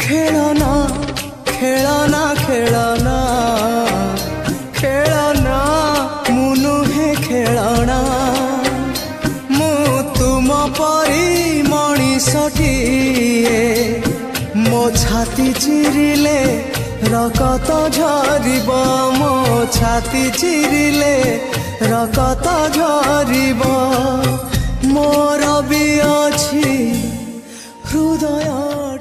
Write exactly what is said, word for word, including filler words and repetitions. खेलाना खेलाना खेलाना खेलाना मुनु है खेलाना मु तुम परी मनीषटीए मो छाती चिरिले रकत झरब मो छाती चिरिले रकत झरब मोर भी अछि हृदय।